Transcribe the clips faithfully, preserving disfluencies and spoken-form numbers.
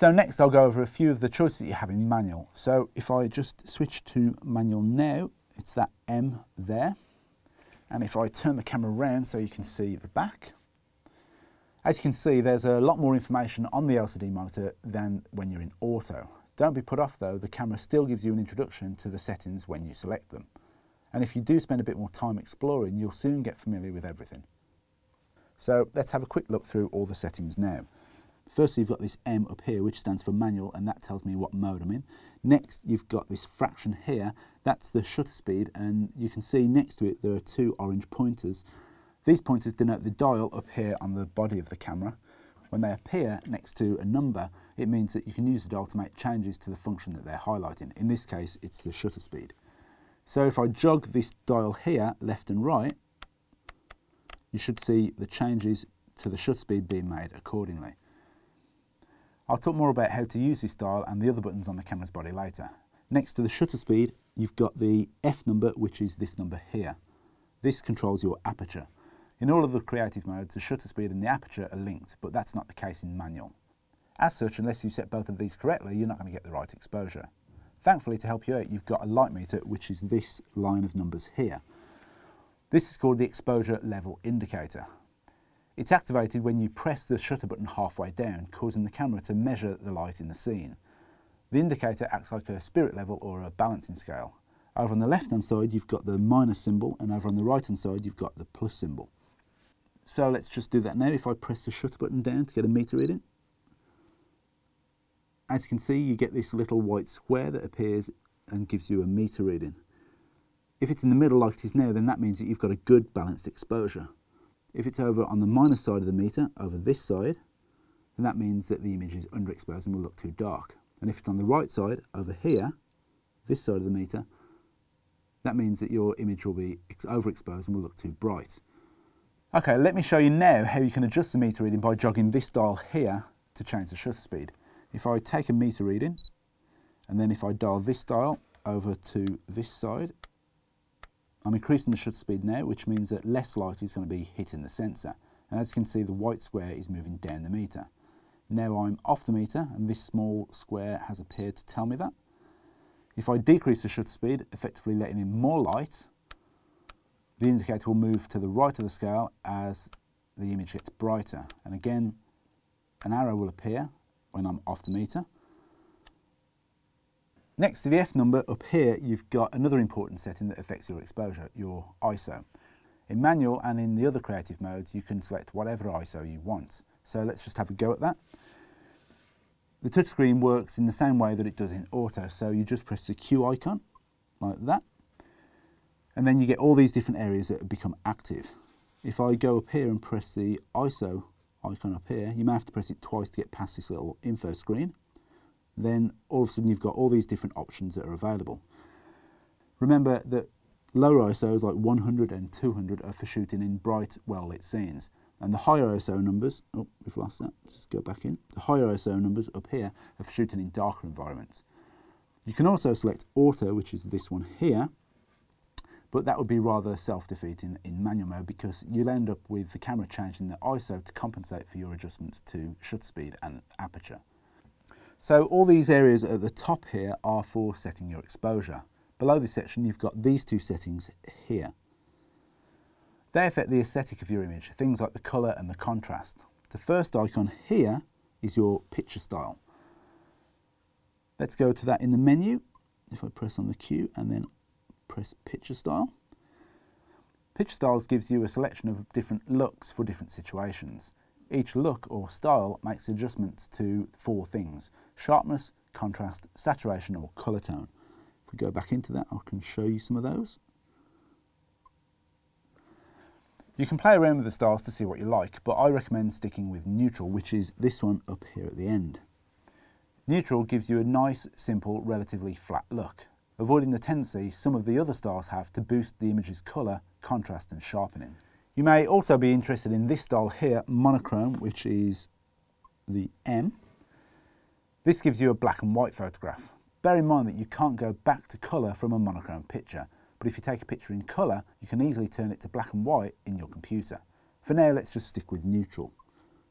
So next I'll go over a few of the choices that you have in manual. So if I just switch to manual now, it's that M there. And if I turn the camera around so you can see the back, as you can see, there's a lot more information on the L C D monitor than when you're in auto. Don't be put off though, the camera still gives you an introduction to the settings when you select them. And if you do spend a bit more time exploring, you'll soon get familiar with everything. So let's have a quick look through all the settings now. Firstly, you've got this M up here, which stands for manual, and that tells me what mode I'm in. Next, you've got this fraction here, that's the shutter speed, and you can see next to it there are two orange pointers. These pointers denote the dial up here on the body of the camera. When they appear next to a number, it means that you can use the dial to make changes to the function that they're highlighting. In this case, it's the shutter speed. So if I jog this dial here, left and right, you should see the changes to the shutter speed being made accordingly. I'll talk more about how to use this dial and the other buttons on the camera's body later. Next to the shutter speed, you've got the F number, which is this number here. This controls your aperture. In all of the creative modes, the shutter speed and the aperture are linked, but that's not the case in manual. As such, unless you set both of these correctly, you're not going to get the right exposure. Thankfully, to help you out, you've got a light meter, which is this line of numbers here. This is called the exposure level indicator. It's activated when you press the shutter button halfway down, causing the camera to measure the light in the scene. The indicator acts like a spirit level or a balancing scale. Over on the left-hand side, you've got the minus symbol, and over on the right-hand side, you've got the plus symbol. So let's just do that now. If I press the shutter button down to get a meter reading, as you can see, you get this little white square that appears and gives you a meter reading. If it's in the middle like it is now, then that means that you've got a good balanced exposure. If it's over on the minus side of the meter, over this side, then that means that the image is underexposed and will look too dark. And if it's on the right side, over here, this side of the meter, that means that your image will be overexposed and will look too bright. Okay, let me show you now how you can adjust the meter reading by jogging this dial here to change the shutter speed. If I take a meter reading, and then if I dial this dial over to this side, I'm increasing the shutter speed now, which means that less light is going to be hitting the sensor. And as you can see, the white square is moving down the meter. Now I'm off the meter, and this small square has appeared to tell me that. If I decrease the shutter speed, effectively letting in more light, the indicator will move to the right of the scale as the image gets brighter. And again, an arrow will appear when I'm off the meter. Next to the F number up here, you've got another important setting that affects your exposure, your I S O. In manual and in the other creative modes, you can select whatever I S O you want. So let's just have a go at that. The touchscreen works in the same way that it does in auto, so you just press the Q icon like that. And then you get all these different areas that become active. If I go up here and press the I S O icon up here, you may have to press it twice to get past this little info screen. Then all of a sudden you've got all these different options that are available. Remember that lower I S Os like one hundred and two hundred are for shooting in bright, well-lit scenes. And the higher I S O numbers, oh, we've lost that, let's just go back in. The higher I S O numbers up here are for shooting in darker environments. You can also select auto, which is this one here, but that would be rather self-defeating in manual mode because you'll end up with the camera changing the I S O to compensate for your adjustments to shutter speed and aperture. So all these areas at the top here are for setting your exposure. Below this section you've got these two settings here. They affect the aesthetic of your image, things like the colour and the contrast. The first icon here is your picture style. Let's go to that in the menu. If I press on the Q and then press picture style. Picture styles gives you a selection of different looks for different situations. Each look or style makes adjustments to four things: sharpness, contrast, saturation or colour tone. If we go back into that, I can show you some of those. You can play around with the styles to see what you like, but I recommend sticking with neutral, which is this one up here at the end. Neutral gives you a nice, simple, relatively flat look, avoiding the tendency some of the other styles have to boost the image's colour, contrast and sharpening. You may also be interested in this style here, monochrome, which is the M. This gives you a black and white photograph. Bear in mind that you can't go back to colour from a monochrome picture, but if you take a picture in colour, you can easily turn it to black and white in your computer. For now, let's just stick with neutral.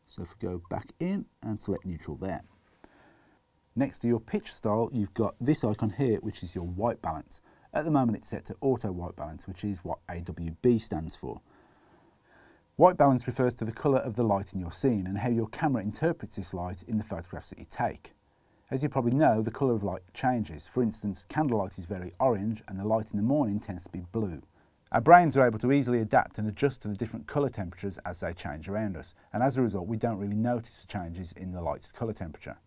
So if we go back in and select neutral there. Next to your pitch style, you've got this icon here, which is your white balance. At the moment, it's set to auto white balance, which is what A W B stands for. White balance refers to the colour of the light in your scene and how your camera interprets this light in the photographs that you take. As you probably know, the colour of light changes. For instance, candlelight is very orange and the light in the morning tends to be blue. Our brains are able to easily adapt and adjust to the different colour temperatures as they change around us, and as a result we don't really notice the changes in the light's colour temperature.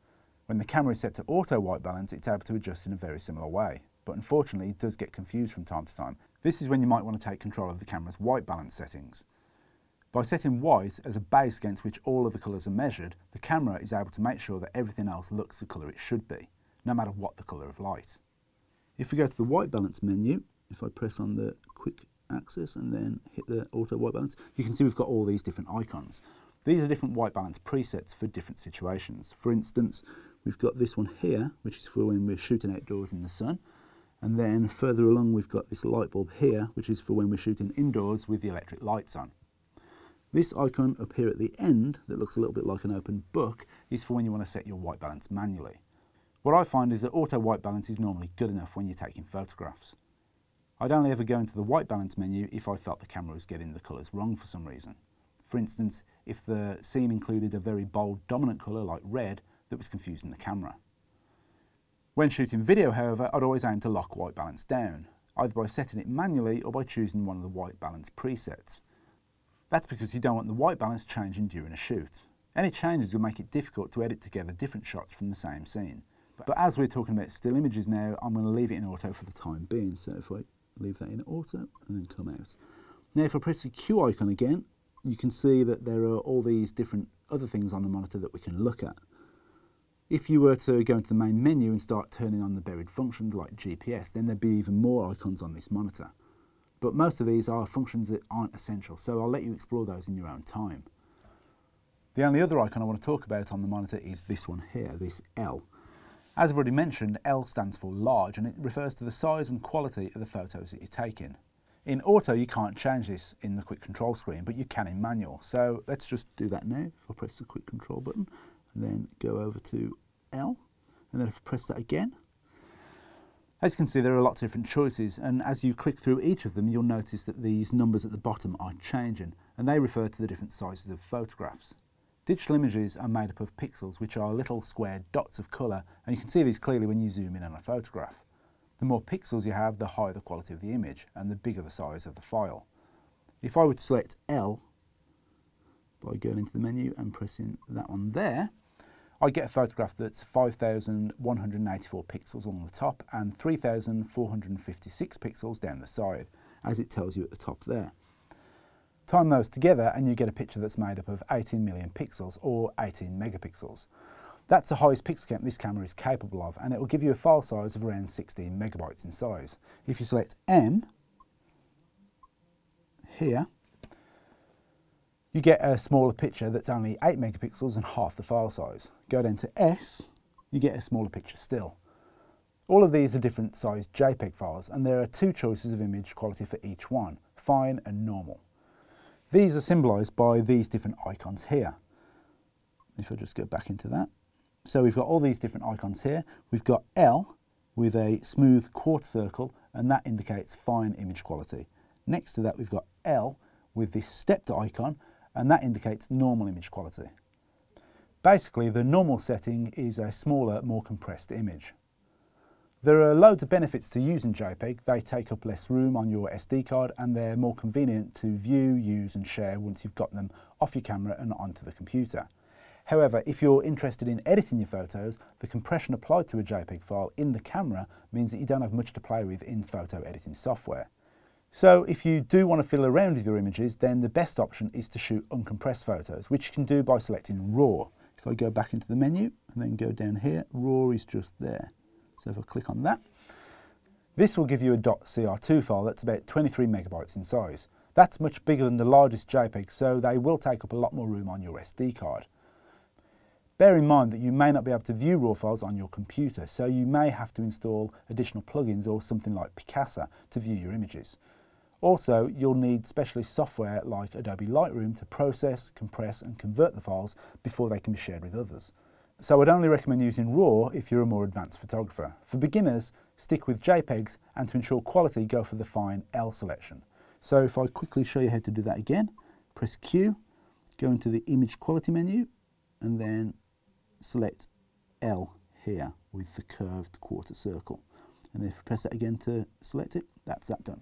When the camera is set to auto white balance, it's able to adjust in a very similar way, but unfortunately it does get confused from time to time. This is when you might want to take control of the camera's white balance settings. By setting white as a base against which all of the colours are measured, the camera is able to make sure that everything else looks the colour it should be, no matter what the colour of light. If we go to the white balance menu, if I press on the quick axis and then hit the auto white balance, you can see we've got all these different icons. These are different white balance presets for different situations. For instance, we've got this one here, which is for when we're shooting outdoors in the sun, and then further along we've got this light bulb here, which is for when we're shooting indoors with the electric lights on. This icon up here at the end that looks a little bit like an open book is for when you want to set your white balance manually. What I find is that auto white balance is normally good enough when you're taking photographs. I'd only ever go into the white balance menu if I felt the camera was getting the colours wrong for some reason. For instance, if the scene included a very bold dominant colour like red that was confusing the camera. When shooting video, however, I'd always aim to lock white balance down, either by setting it manually or by choosing one of the white balance presets. That's because you don't want the white balance changing during a shoot. Any changes will make it difficult to edit together different shots from the same scene. But as we're talking about still images now, I'm going to leave it in auto for the time being, so if I leave that in auto and then come out. Now if I press the Q icon again, you can see that there are all these different other things on the monitor that we can look at. If you were to go into the main menu and start turning on the buried functions like G P S, then there'd be even more icons on this monitor. But most of these are functions that aren't essential, so I'll let you explore those in your own time. The only other icon I want to talk about on the monitor is this one here, this L. As I've already mentioned, L stands for large and it refers to the size and quality of the photos that you're taking. In auto you can't change this in the quick control screen, but you can in manual, so let's just do that now. I'll press the quick control button and then go over to L, and then if I press that again, as you can see there are lots of different choices, and as you click through each of them you'll notice that these numbers at the bottom are changing and they refer to the different sizes of photographs. Digital images are made up of pixels, which are little square dots of colour, and you can see these clearly when you zoom in on a photograph. The more pixels you have, the higher the quality of the image and the bigger the size of the file. If I would select L by going into the menu and pressing that one there, I get a photograph that's five thousand one hundred eighty-four pixels along the top and three thousand four hundred fifty-six pixels down the side, as it tells you at the top there. Time those together and you get a picture that's made up of eighteen million pixels or eighteen megapixels. That's the highest pixel count this camera is capable of, and it will give you a file size of around sixteen megabytes in size. If you select M here, you get a smaller picture that's only eight megapixels and half the file size. Go down to S, you get a smaller picture still. All of these are different sized JPEG files, and there are two choices of image quality for each one, fine and normal. These are symbolised by these different icons here. If I just go back into that. So we've got all these different icons here. We've got L with a smooth quarter circle, and that indicates fine image quality. Next to that we've got L with this stepped icon, and that indicates normal image quality. Basically the normal setting is a smaller, more compressed image. There are loads of benefits to using JPEG. They take up less room on your S D card and they're more convenient to view, use and share once you've got them off your camera and onto the computer. However, if you're interested in editing your photos, the compression applied to a JPEG file in the camera means that you don't have much to play with in photo editing software. So if you do want to fiddle around with your images, then the best option is to shoot uncompressed photos, which you can do by selecting RAW. If I go back into the menu and then go down here, RAW is just there. So if I click on that, this will give you a .C R two file that's about twenty-three megabytes in size. That's much bigger than the largest JPEG, so they will take up a lot more room on your S D card. Bear in mind that you may not be able to view RAW files on your computer, so you may have to install additional plugins or something like Picasa to view your images. Also, you'll need specialist software like Adobe Lightroom to process, compress and convert the files before they can be shared with others. So I'd only recommend using RAW if you're a more advanced photographer. For beginners, stick with JPEGs, and to ensure quality, go for the fine L selection. So if I quickly show you how to do that again, press Q, go into the image quality menu, and then select L here with the curved quarter circle. And if we press that again to select it, that's that done.